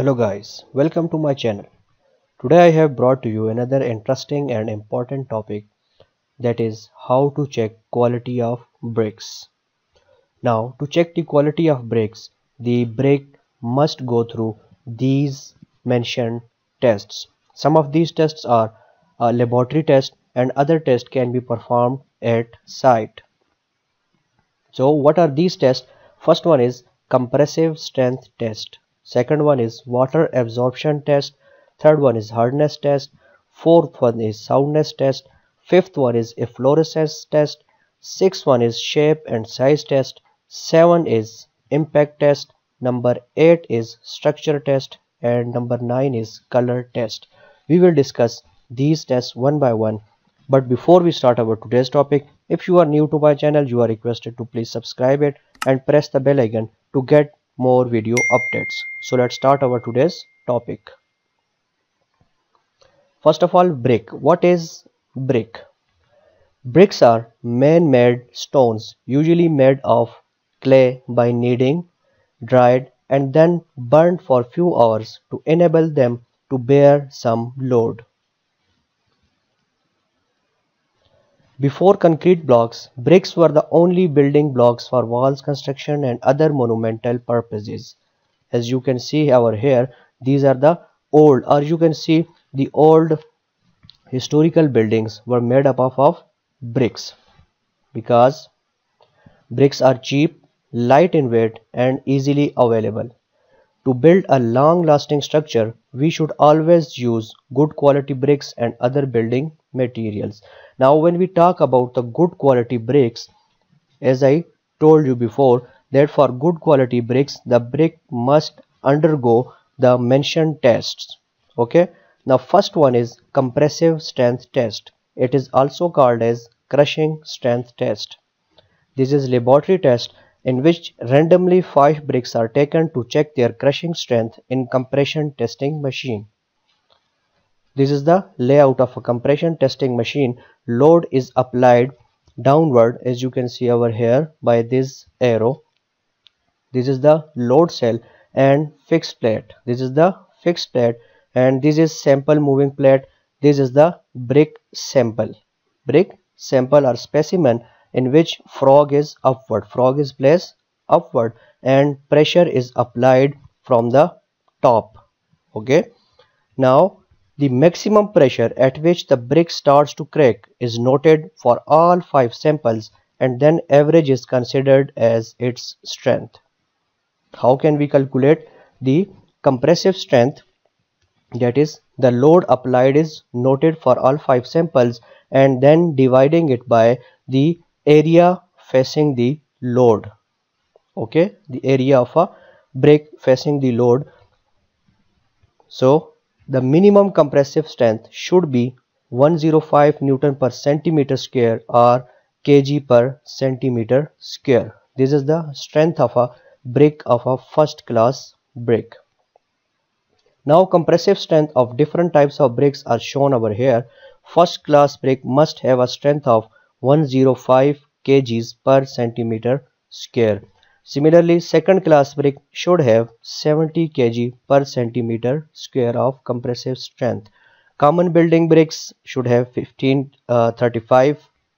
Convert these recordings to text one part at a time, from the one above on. Hello guys, welcome to my channel. Today I have brought to you another interesting and important topic, that is how to check quality of brakes. Now to check the quality of brakes, the brake must go through these mentioned tests. Some of these tests are laboratory tests and other tests can be performed at site. So what are these tests? First one is compressive strength test. Second one is water absorption test, third one is hardness test, fourth one is soundness test, fifth one is efflorescence test, sixth one is shape and size test, seven is impact test, number 8 is structure test, and number 9 is color test. We will discuss these tests one by one. But before we start our today's topic, if you are new to my channel, you are requested to please subscribe it and press the bell icon to get more video updates. So let's start our today's topic. First of all, brick. What is brick? Bricks are man-made stones, usually made of clay by kneading, dried and then burned for few hours to enable them to bear some load. Before concrete blocks, bricks were the only building blocks for walls construction and other monumental purposes. As you can see over here, these are the old, or you can see the old historical buildings were made up of bricks, because bricks are cheap, light in weight and easily available. To build a long-lasting structure, we should always use good quality bricks and other building materials. Now when we talk about the good quality bricks, as I told you before, that for good quality bricks, the brick must undergo the mentioned tests. Okay. Now first one is compressive strength test. It is also called as crushing strength test. This is laboratory test in which randomly 5 bricks are taken to check their crushing strength in compression testing machine. This is the layout of a compression testing machine. Load is applied downward, as you can see over here by this arrow. This is the load cell and fixed plate. This is the fixed plate and this is sample moving plate. This is the brick sample. Brick sample or specimen in which frog is upward, frog is placed upward and pressure is applied from the top. Okay. Now the maximum pressure at which the brick starts to crack is noted for all 5 samples and then average is considered as its strength. How can we calculate the compressive strength? That is, the load applied is noted for all 5 samples and then dividing it by the area facing the load. Okay, the area of a brick facing the load. So the minimum compressive strength should be 105 Newton per centimeter square or kg per centimeter square. This is the strength of a brick, of a first class brick. Now compressive strength of different types of bricks are shown over here. First class brick must have a strength of 105 kg per centimeter square. Similarly, second class brick should have 70 kg per centimeter square of compressive strength. Common building bricks should have 35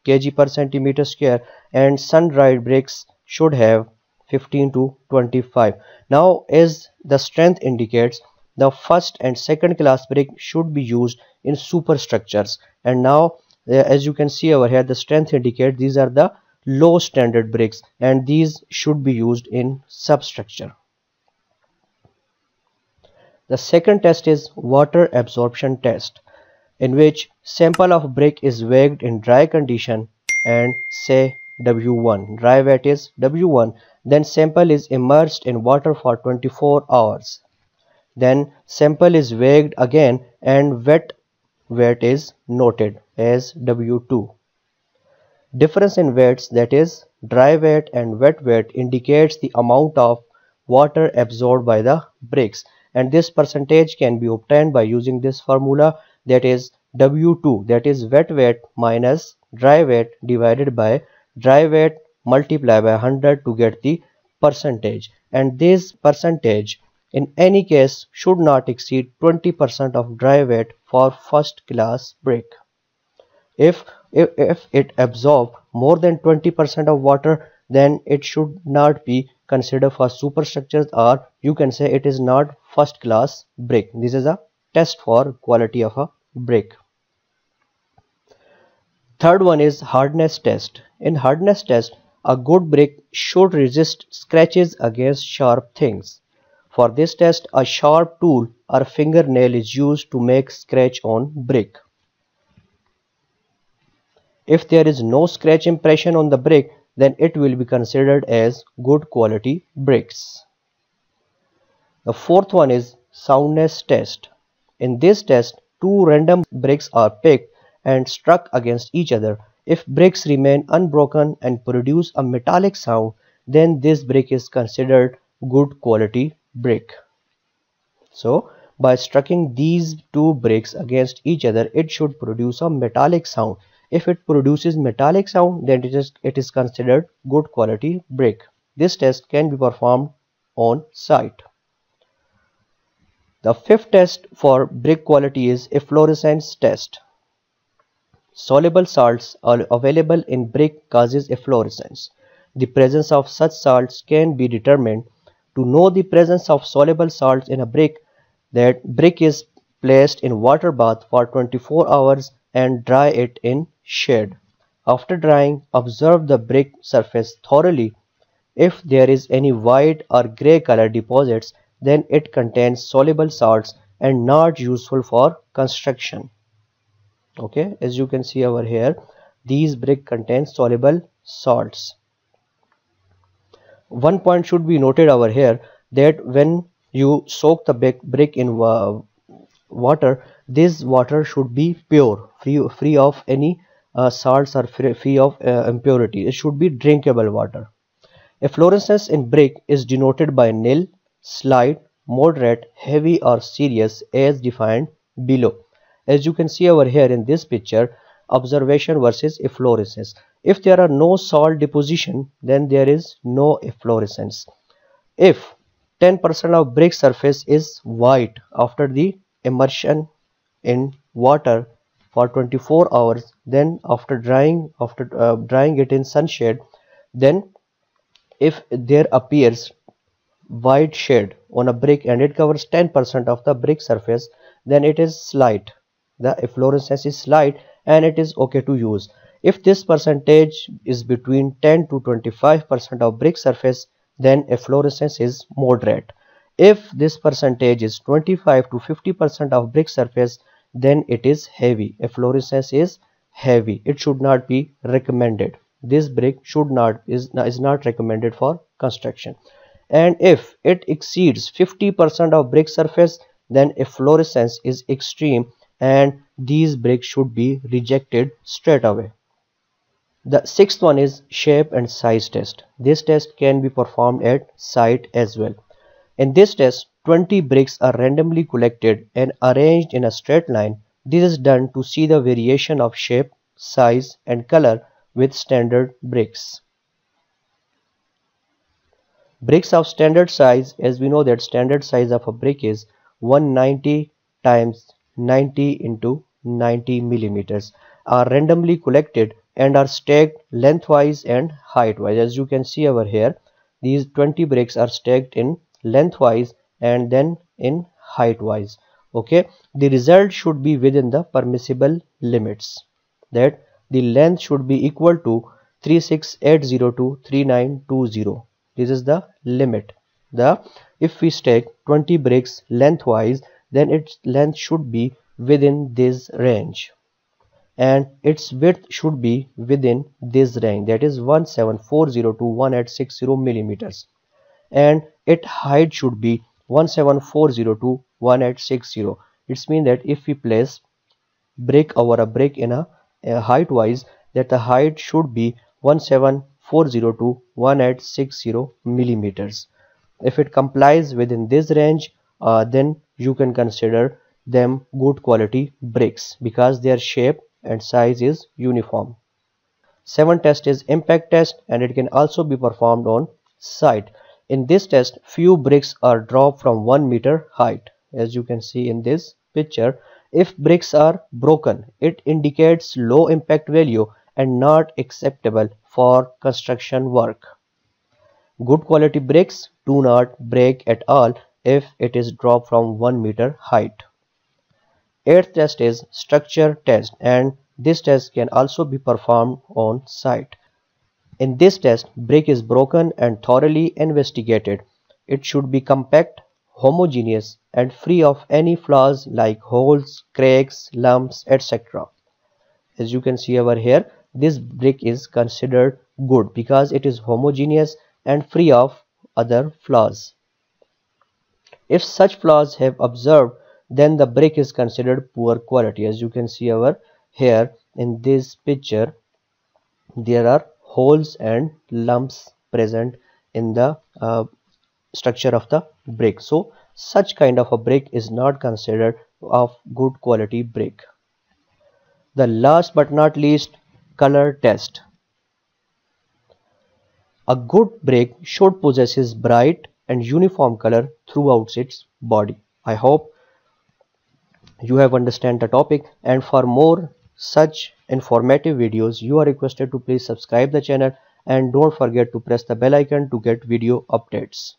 kg per centimeter square and sun-dried bricks should have 15 to 25. Now, as the strength indicates, the first and second class brick should be used in superstructures. And now, as you can see over here, the strength indicates these are the low standard bricks and these should be used in substructure. The second test is water absorption test, in which sample of brick is weighed in dry condition and say W1, dry weight is W1, then sample is immersed in water for 24 hours. Then sample is weighed again and wet weight is noted as W2. Difference in weights, that is dry weight and wet weight, indicates the amount of water absorbed by the bricks, and this percentage can be obtained by using this formula, that is W2, that is wet weight minus dry weight divided by dry weight multiplied by 100 to get the percentage, and this percentage in any case should not exceed 20% of dry weight for first class brake. If it absorbs more than 20% of water, then it should not be considered for superstructures, or you can say it is not first class brake. This is a test for quality of a brake. Third one is hardness test. In hardness test, a good brake should resist scratches against sharp things. For this test, a sharp tool or fingernail is used to make scratch on brake. If there is no scratch impression on the brake, then it will be considered as good quality brakes. The fourth one is soundness test. In this test, two random bricks are picked and struck against each other. If bricks remain unbroken and produce a metallic sound, then this brick is considered good quality brick. So, by striking these two bricks against each other, it should produce a metallic sound. If it produces metallic sound, then it is considered good quality brick. This test can be performed on site. The fifth test for brick quality is efflorescence test. Soluble salts are available in brick causes efflorescence. The presence of such salts can be determined. To know the presence of soluble salts in a brick, that brick is placed in water bath for 24 hours and dry it in shade. After drying, observe the brick surface thoroughly. If there is any white or grey color deposits, then it contains soluble salts and not useful for construction. Okay, as you can see over here, these brick contains soluble salts. One point should be noted over here, that when you soak the brick in water, this water should be pure, free of any salts or free of impurity. It should be drinkable water. Efflorescence in brick is denoted by nil, slight, moderate, heavy or serious, as defined below. As you can see over here in this picture, observation versus efflorescence. If there are no salt deposition, then there is no efflorescence. If 10% of brick surface is white after the immersion in water for 24 hours, then after drying it in sunshade, then if there appears white shade on a brick and it covers 10% of the brick surface, then it is slight. The efflorescence is slight and it is okay to use. If this percentage is between 10% to 25% of brick surface, then efflorescence is moderate. If this percentage is 25% to 50% of brick surface, then it is heavy. Efflorescence is heavy. It should not be recommended. This brick is not recommended for construction. And if it exceeds 50% of brick surface, then efflorescence is extreme and these bricks should be rejected straight away. The sixth one is shape and size test. This test can be performed at site as well. In this test, 20 bricks are randomly collected and arranged in a straight line. This is done to see the variation of shape, size and color with standard bricks. Bricks of standard size, as we know that standard size of a brick is 190 times 90 into 90 millimeters, are randomly collected and are stacked lengthwise and heightwise. As you can see over here, these 20 bricks are stacked in lengthwise and then in heightwise. Okay, the result should be within the permissible limits, that the length should be equal to 36802 to 3920. This is the limit. If we stack 20 bricks lengthwise, then its length should be within this range and its width should be within this range, that is 1740 to 1860 millimeters, and its height should be 1740 to 1860. It means that if we place brick over a brick in a height-wise, that the height should be 1740 to 1860 millimeters. If it complies within this range, then you can consider them good quality bricks because their shape and size is uniform. 7th test is impact test, and it can also be performed on site. In this test, few bricks are dropped from 1 meter height. As you can see in this picture, if bricks are broken, it indicates low impact value and not acceptable for construction work. Good quality bricks do not break at all if it is dropped from 1 meter height. Eighth test is structure test, and this test can also be performed on site. In this test, brick is broken and thoroughly investigated. It should be compact, homogeneous, and free of any flaws like holes, cracks, lumps, etc. As you can see over here, this brick is considered good because it is homogeneous and free of other flaws. If such flaws have observed, then the brick is considered poor quality. As you can see over here in this picture, there are holes and lumps present in the structure of the brick. So such kind of a brick is not considered of good quality brick. The last but not least, color test. A good brick should possess bright and uniform color throughout its body. I hope you have understood the topic, and for more such informative videos, you are requested to please subscribe the channel and don't forget to press the bell icon to get video updates.